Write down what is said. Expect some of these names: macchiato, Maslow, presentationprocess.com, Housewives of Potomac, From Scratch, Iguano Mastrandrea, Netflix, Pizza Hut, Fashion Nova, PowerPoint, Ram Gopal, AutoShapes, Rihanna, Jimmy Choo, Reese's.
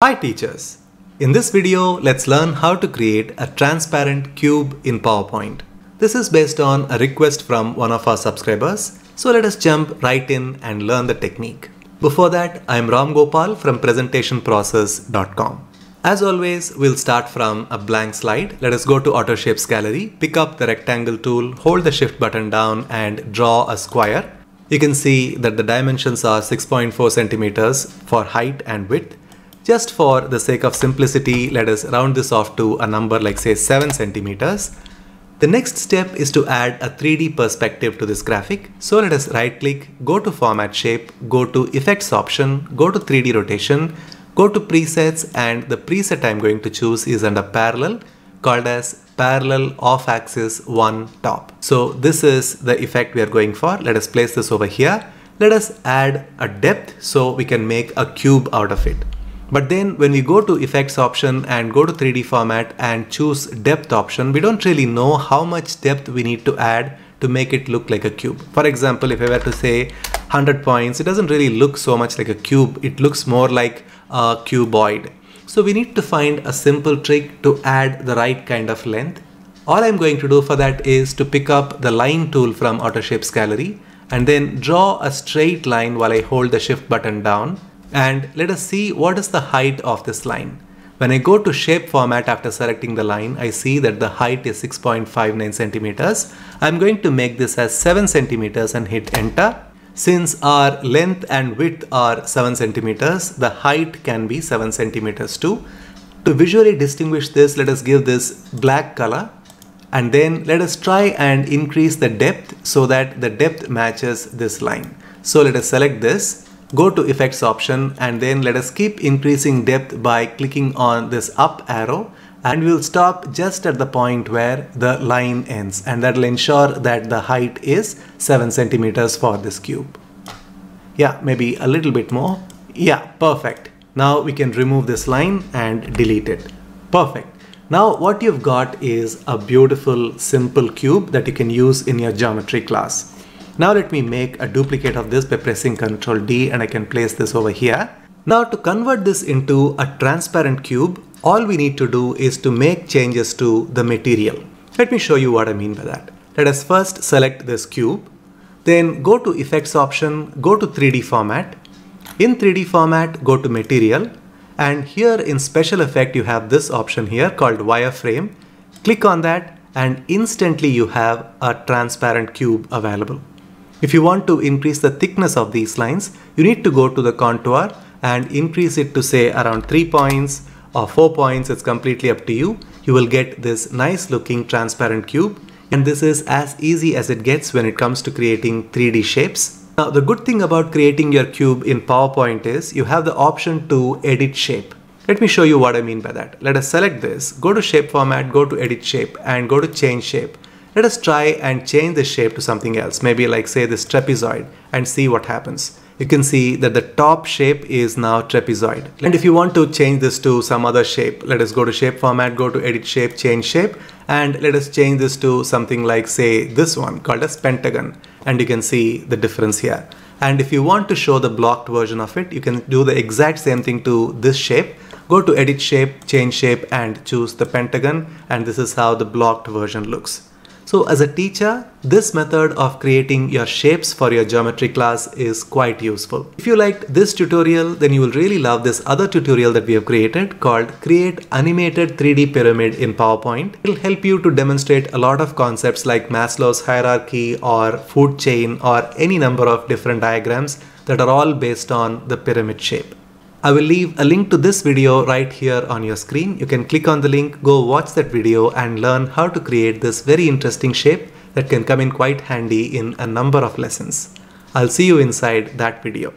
Hi teachers! In this video, let's learn how to create a transparent cube in PowerPoint. This is based on a request from one of our subscribers, so let us jump right in and learn the technique. Before that, I'm Ram Gopal from presentationprocess.com. As always, we'll start from a blank slide. Let us go to AutoShapes gallery, pick up the rectangle tool, hold the shift button down and draw a square. You can see that the dimensions are 6.4 centimeters for height and width. Just for the sake of simplicity, let us round this off to a number like say 7 centimeters. The next step is to add a 3D perspective to this graphic. So let us right click, go to format shape, go to effects option, go to 3D rotation, go to presets, and the preset I'm going to choose is under parallel, called as parallel off axis 1 top. So this is the effect we are going for. Let us place this over here. Let us add a depth so we can make a cube out of it. But then when we go to effects option and go to 3D format and choose depth option, we don't really know how much depth we need to add to make it look like a cube. For example, if I were to say 100 points, it doesn't really look so much like a cube. It looks more like a cuboid. So we need to find a simple trick to add the right kind of length. All I'm going to do for that is to pick up the line tool from AutoShapes gallery and then draw a straight line while I hold the shift button down. And let us see what is the height of this line. When I go to shape format after selecting the line, I see that the height is 6.59 centimeters. I'm going to make this as 7 centimeters and hit enter. Since our length and width are 7 centimeters, the height can be 7 centimeters too. To visually distinguish this, let us give this black color. And then let us try and increase the depth so that the depth matches this line. So let us select this. Go to effects option and then let us keep increasing depth by clicking on this up arrow, and we'll stop just at the point where the line ends, and that will ensure that the height is 7 centimeters for this cube. Yeah, maybe a little bit more. Yeah, perfect. Now we can remove this line and delete it. Perfect. Now what you've got is a beautiful simple cube that you can use in your geometry class. Now let me make a duplicate of this by pressing Ctrl D, and I can place this over here. Now to convert this into a transparent cube, all we need to do is to make changes to the material. Let me show you what I mean by that. Let us first select this cube, then go to effects option, go to 3D format. In 3D format, go to material, and here in special effect you have this option here called wireframe. Click on that and instantly you have a transparent cube available. If you want to increase the thickness of these lines, you need to go to the contour and increase it to say around 3 points or 4 points. It's completely up to you. You will get this nice looking transparent cube, and this is as easy as it gets when it comes to creating 3D shapes. Now the good thing about creating your cube in PowerPoint is you have the option to edit shape. Let me show you what I mean by that. Let us select this, go to shape format, go to edit shape and go to change shape. Let us try and change the shape to something else, maybe like say this trapezoid, and see what happens. You can see that the top shape is now trapezoid. And if you want to change this to some other shape, let us go to shape format, go to edit shape, change shape, and let us change this to something like say this one called as pentagon, and you can see the difference here. And if you want to show the blocked version of it, you can do the exact same thing to this shape. Go to edit shape, change shape and choose the pentagon, and this is how the blocked version looks. So as a teacher, this method of creating your shapes for your geometry class is quite useful. If you liked this tutorial, then you will really love this other tutorial that we have created called Create Animated 3D Pyramid in PowerPoint. It will help you to demonstrate a lot of concepts like Maslow's hierarchy or food chain or any number of different diagrams that are all based on the pyramid shape. I will leave a link to this video right here on your screen. You can click on the link, go watch that video and learn how to create this very interesting shape that can come in quite handy in a number of lessons. I'll see you inside that video.